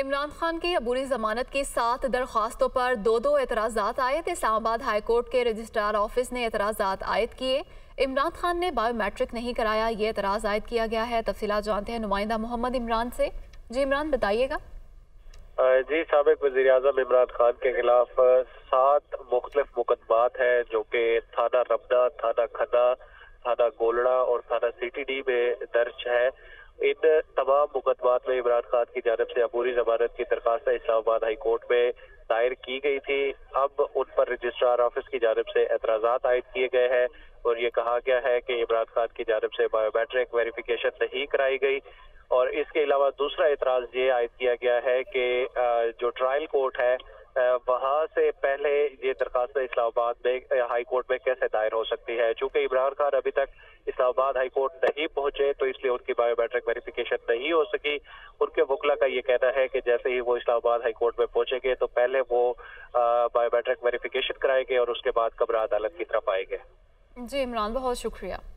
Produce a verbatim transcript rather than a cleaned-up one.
इमरान खान के अबूरी जमानत की सात दरख्वास्तों पर दो दो एतराज़ात आए थे। इस्लामाबाद हाई कोर्ट के रजिस्ट्रार ऑफिस ने एतराज़ात आयद किए। इमरान खान ने बायोमेट्रिक नहीं कराया, ये एतराज़ आयद किया गया है। तफसीलात जानते हैं नुमाइंदा मोहम्मद इमरान से। जी इमरान बताइएगा। जी, साबिक़ वज़ीर-ए-आज़म इमरान खान के खिलाफ सात मुख्तलिफ मुकदमात हैं जो कि थाना रबदा, थाना खन्ना, थाना गोलड़ा और थाना सी टी डी में दर्ज है। इन तमाम मुकदमात में इमरान खान की जानब से अबूरी जमानत की दरखास्त इस्लामाबाद हाई कोर्ट में दायर की गई थी। अब उन पर रजिस्ट्रार ऑफिस की जानब से एतराज़ात आयद किए गए हैं और ये कहा गया है कि इमरान खान की जानब से बायोमेट्रिक वेरिफिकेशन नहीं कराई गई। और इसके अलावा दूसरा एतराज़ ये आयद किया गया है कि जो ट्रायल कोर्ट है वहाँ से पहले ये दरखास्त इस्लामाबाद में हाई कोर्ट में कैसे दायर हो सकती है। चूंकि इमरान खान अभी तक इस्लामाबाद हाई कोर्ट नहीं पहुंचे तो इसलिए उनकी बायोमेट्रिक वेरिफिकेशन नहीं हो सकी। उनके वकला का ये कहना है कि जैसे ही वो इस्लामाबाद हाई कोर्ट में पहुंचेंगे तो पहले वो बायोमेट्रिक वेरिफिकेशन कराएंगे और उसके बाद कब्रा अदालत की तरफ आएंगे। जी इमरान, बहुत शुक्रिया।